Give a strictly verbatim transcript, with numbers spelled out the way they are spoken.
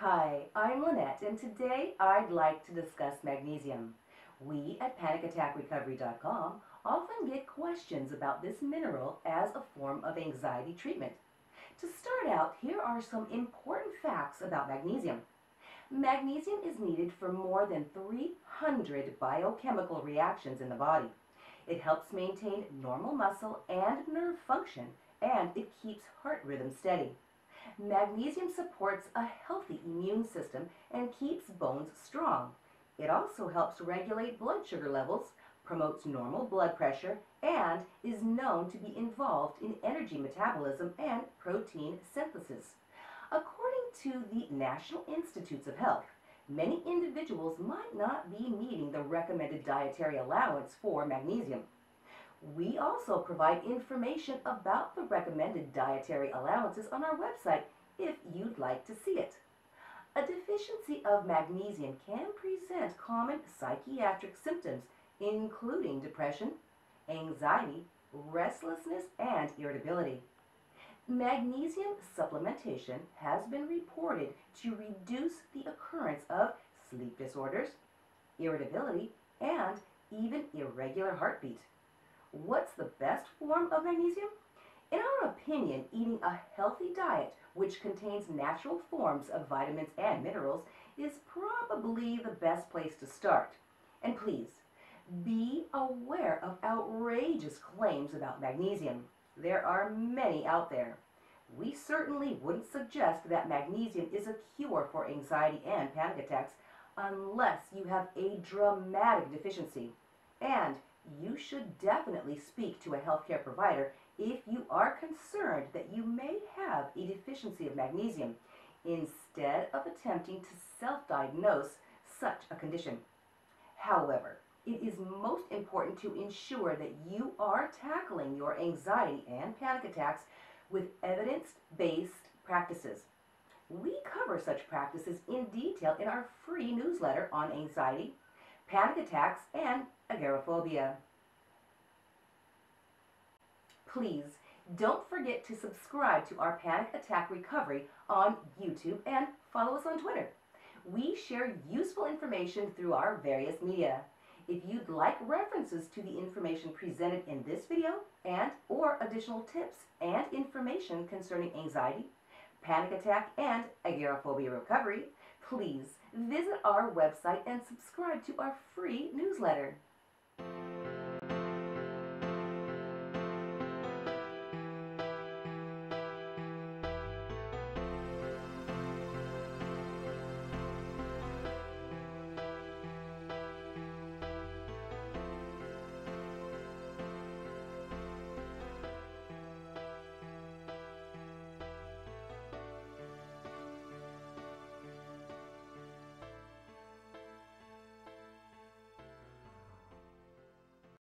Hi, I'm Lynette, and today I'd like to discuss magnesium. We at Panic Attack Recovery dot com often get questions about this mineral as a form of anxiety treatment. To start out, here are some important facts about magnesium. Magnesium is needed for more than three hundred biochemical reactions in the body. It helps maintain normal muscle and nerve function, and it keeps heart rhythm steady. Magnesium supports a healthy immune system and keeps bones strong. It also helps regulate blood sugar levels, promotes normal blood pressure, and is known to be involved in energy metabolism and protein synthesis. According to the National Institutes of Health, many individuals might not be meeting the recommended dietary allowance for magnesium. We also provide information about the recommended dietary allowances on our website if you'd like to see it. A deficiency of magnesium can present common psychiatric symptoms, including depression, anxiety, restlessness, and irritability. Magnesium supplementation has been reported to reduce the occurrence of sleep disorders, irritability, and even irregular heartbeat. What's the best form of magnesium? In our opinion, eating a healthy diet which contains natural forms of vitamins and minerals is probably the best place to start. And please, be aware of outrageous claims about magnesium. There are many out there. We certainly wouldn't suggest that magnesium is a cure for anxiety and panic attacks unless you have a dramatic deficiency. And you should definitely speak to a healthcare provider if you are concerned that you may have a deficiency of magnesium, instead of attempting to self-diagnose such a condition. However, it is most important to ensure that you are tackling your anxiety and panic attacks with evidence-based practices. We cover such practices in detail in our free newsletter on anxiety, panic attacks, and agoraphobia. Please don't forget to subscribe to our Panic Attack Recovery on YouTube and follow us on Twitter. We share useful information through our various media. If you'd like references to the information presented in this video and or additional tips and information concerning anxiety, panic attack, and agoraphobia recovery, please visit our website and subscribe to our free newsletter.